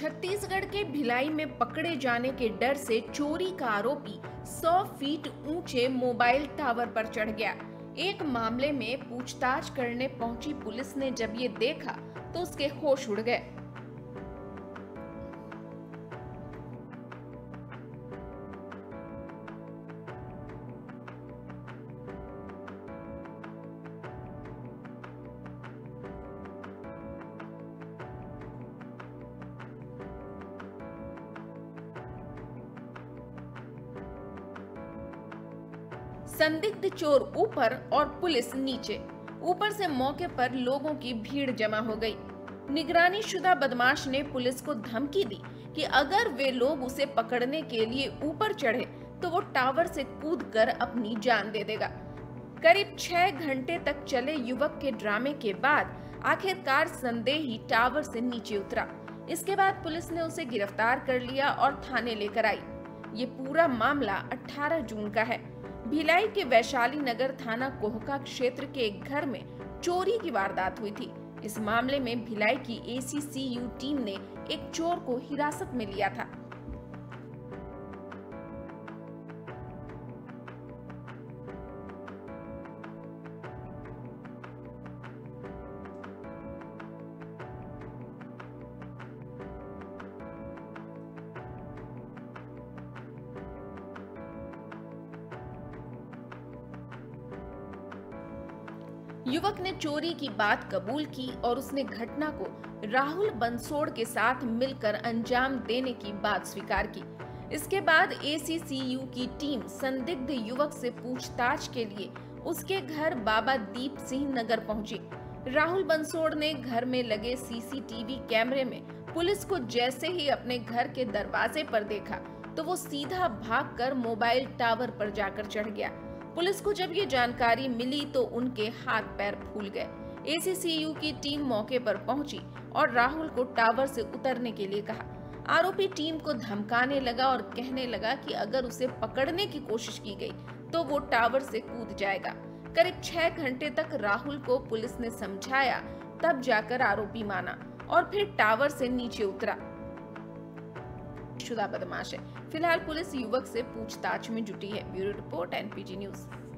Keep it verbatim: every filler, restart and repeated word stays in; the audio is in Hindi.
छत्तीसगढ़ के भिलाई में पकड़े जाने के डर से चोरी का आरोपी सौ फीट ऊंचे मोबाइल टावर पर चढ़ गया। एक मामले में पूछताछ करने पहुंची पुलिस ने जब ये देखा तो उसके होश उड़ गए। संदिग्ध चोर ऊपर और पुलिस नीचे। ऊपर से मौके पर लोगों की भीड़ जमा हो गई। निगरानी शुदा बदमाश ने पुलिस को धमकी दी कि अगर वे लोग उसे पकड़ने के लिए ऊपर चढ़े तो वो टावर से कूदकर अपनी जान दे देगा। करीब छह घंटे तक चले युवक के ड्रामे के बाद आखिरकार संदेही टावर से नीचे उतरा। इसके बाद पुलिस ने उसे गिरफ्तार कर लिया और थाने लेकर आई। ये पूरा मामला अठारह जून का है। भिलाई के वैशाली नगर थाना कोहका क्षेत्र के एक घर में चोरी की वारदात हुई थी। इस मामले में भिलाई की एसीसीयू टीम ने एक चोर को हिरासत में लिया था। युवक ने चोरी की बात कबूल की और उसने घटना को राहुल बंसोड़ के साथ मिलकर अंजाम देने की बात स्वीकार की। इसके बाद एसीसीयू की टीम संदिग्ध युवक से पूछताछ के लिए उसके घर बाबा दीप सिंह नगर पहुंची। राहुल बंसोड़ ने घर में लगे सीसीटीवी कैमरे में पुलिस को जैसे ही अपने घर के दरवाजे पर देखा तो वो सीधा भागकर मोबाइल टावर पर जाकर चढ़ गया। पुलिस को जब ये जानकारी मिली तो उनके हाथ पैर फूल गए। एसीसीयू की टीम मौके पर पहुंची और राहुल को टावर से उतरने के लिए कहा। आरोपी टीम को धमकाने लगा और कहने लगा कि अगर उसे पकड़ने की कोशिश की गई तो वो टावर से कूद जाएगा। करीब छह घंटे तक राहुल को पुलिस ने समझाया, तब जाकर आरोपी माना और फिर टावर से नीचे उतरा। शुदा बदमाश है। फिलहाल पुलिस युवक से पूछताछ में जुटी है। Bureau report, NPG news.